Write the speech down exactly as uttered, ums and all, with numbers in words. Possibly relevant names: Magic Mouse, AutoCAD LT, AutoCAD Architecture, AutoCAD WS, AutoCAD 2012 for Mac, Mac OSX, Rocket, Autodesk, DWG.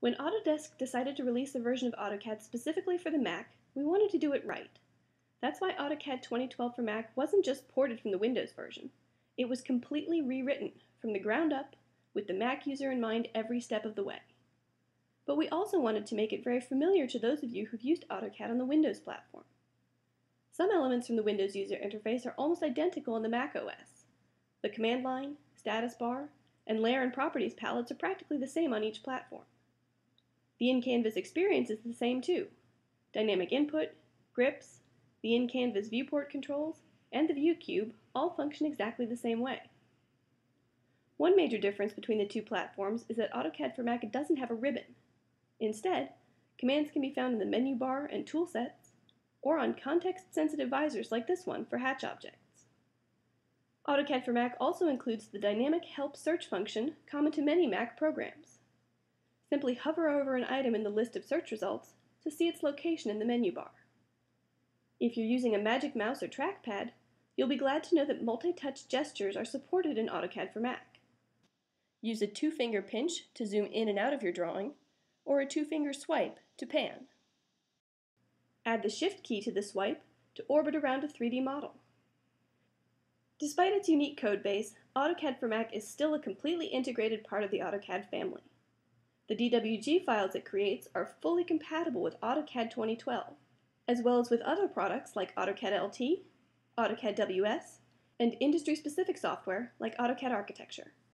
When Autodesk decided to release a version of AutoCAD specifically for the Mac, we wanted to do it right. That's why AutoCAD twenty twelve for Mac wasn't just ported from the Windows version. It was completely rewritten from the ground up with the Mac user in mind every step of the way. But we also wanted to make it very familiar to those of you who've used AutoCAD on the Windows platform. Some elements from the Windows user interface are almost identical in the Mac O S. The command line, status bar, and layer and properties palettes are practically the same on each platform. The in-canvas experience is the same too. Dynamic input, grips, the in-canvas viewport controls, and the view cube all function exactly the same way. One major difference between the two platforms is that AutoCAD for Mac doesn't have a ribbon. Instead, commands can be found in the menu bar and tool sets, or on context-sensitive visors like this one for hatch objects. AutoCAD for Mac also includes the dynamic help search function common to many Mac programs. Simply hover over an item in the list of search results to see its location in the menu bar. If you're using a Magic Mouse or trackpad, you'll be glad to know that multi-touch gestures are supported in AutoCAD for Mac. Use a two-finger pinch to zoom in and out of your drawing, or a two-finger swipe to pan. Add the Shift key to the swipe to orbit around a three D model. Despite its unique code base, AutoCAD for Mac is still a completely integrated part of the AutoCAD family. The D W G files it creates are fully compatible with AutoCAD twenty twelve, as well as with other products like AutoCAD L T, AutoCAD W S, and industry-specific software like AutoCAD Architecture.